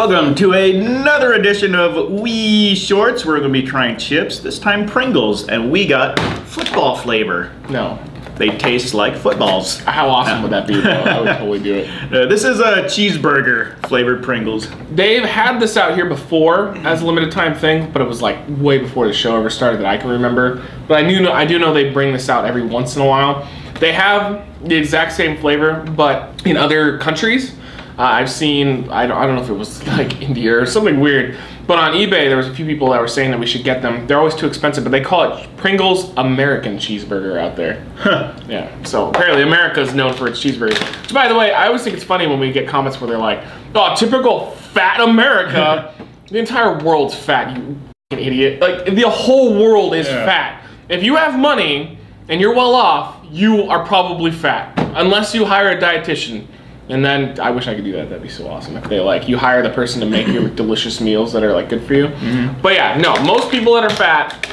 Welcome to another edition of Wee Shorts. We're going to be trying chips, this time Pringles, and we got football flavor. No. They taste like footballs. How awesome would that be though? I would totally do it. This is a cheeseburger flavored Pringles. They've had this out here before as a limited time thing, but it was like way before the show ever started that I can remember. But I do know they bring this out every once in a while. They have the exact same flavor, but in other countries. I've seen, I don't know if it was like India or something weird, but on eBay there was a few people that were saying that we should get them. They're always too expensive, but they call it Pringles American Cheeseburger out there. Huh. Yeah, so apparently America's known for its cheeseburgers. So by the way, I always think it's funny when we get comments where they're like, oh, typical fat America. The entire world's fat, you fucking idiot. Like, the whole world is fat. If you have money and you're well off, you are probably fat, unless you hire a dietitian. And then, I wish I could do that, that'd be so awesome. If they like, you hire the person to make your delicious meals that are like good for you. Mm-hmm. But yeah, no, most people that are fat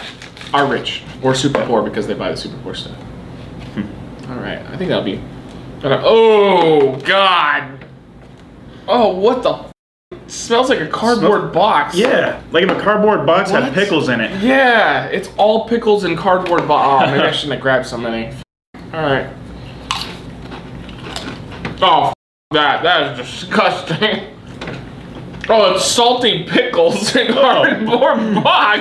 are rich or super poor because they buy the super poor stuff. All right, I think that'll be, oh God. Oh, what the f, it smells like a cardboard box. Yeah, like if a cardboard box had pickles in it. Yeah, it's all pickles and cardboard box. Oh, maybe I shouldn't have grabbed so many. All right. Oh. That is disgusting. Oh, it's salty pickles in cardboard box.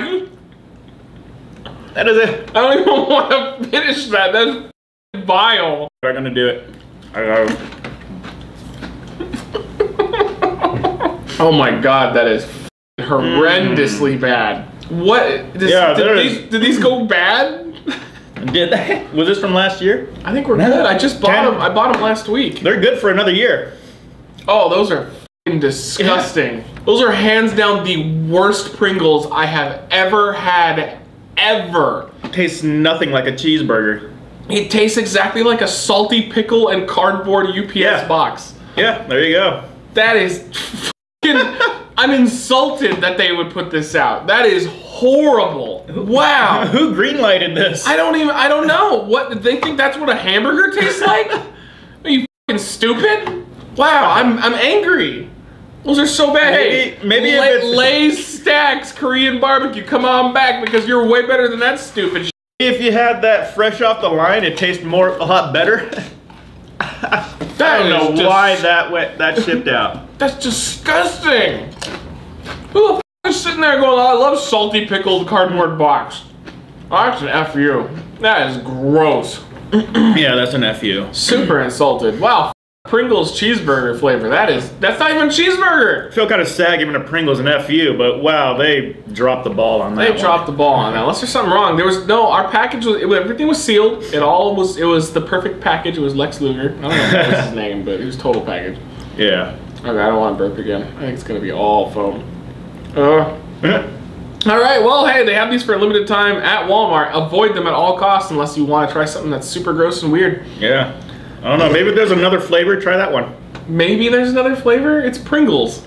That is it. I don't even want to finish that. That's vile. We're gonna do it. I got it. Oh my God, that is horrendously bad. What? Did these go bad? Did they? Was this from last year? I think we're good. I just bought them. I bought them last week. They're good for another year. Oh, those are f***ing disgusting. Yeah. Those are hands down the worst Pringles I have ever had, ever. It tastes nothing like a cheeseburger. It tastes exactly like a salty pickle and cardboard UPS box. Yeah, there you go. That is f***ing... I'm insulted that they would put this out. That is horrible. Wow. Who greenlighted this? I don't know. What, they think that's what a hamburger tastes like? Are you fucking stupid? Wow, I'm angry. Those are so bad. Maybe if it's Lay's Stacks Korean barbecue, come on back because you're way better than that stupid shit. If you had that fresh off the line, it tastes a lot better. I don't know why that shipped out. That's disgusting. Who the f is sitting there going, oh, I love salty pickled cardboard box. Oh, that's an F you. That is gross. Yeah, that's an F you. Super insulted. Wow, Pringles cheeseburger flavor. That's not even cheeseburger. I feel kind of sad giving a Pringles an F you, but wow, they dropped the ball on that. They dropped the ball on that. Unless there's something wrong. There was no, our package was, everything was sealed. It was the perfect package. It was Lex Luger. I don't know if that was his name, but it was total package. Yeah. Okay, I don't want to burp again. I think it's gonna be all foam. All right, well, hey, they have these for a limited time at Walmart. Avoid them at all costs unless you want to try something that's super gross and weird. Yeah. I don't know, maybe there's another flavor. Try that one. Maybe there's another flavor? It's Pringles.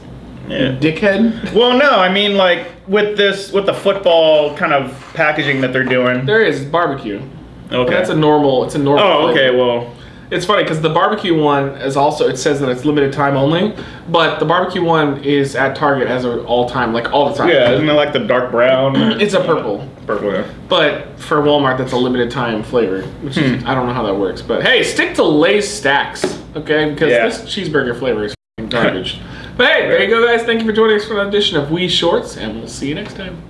Yeah. Dickhead. Well, no, I mean, like, with the football kind of packaging that they're doing. There is barbecue. Okay. But that's a normal, it's a normal flavor. Okay, well. It's funny, because the barbecue one is also, it says that it's limited time only, but the barbecue one is at Target as an all-time, like all the time. Yeah, isn't it like the dark brown? It's a purple. Purple, yeah. But for Walmart, that's a limited time flavor, which is, I don't know how that works, but hey, stick to Lay's Stacks, okay? Because this cheeseburger flavor is garbage. But hey, there you go, guys. Thank you for joining us for an edition of Wee Shorts, and we'll see you next time.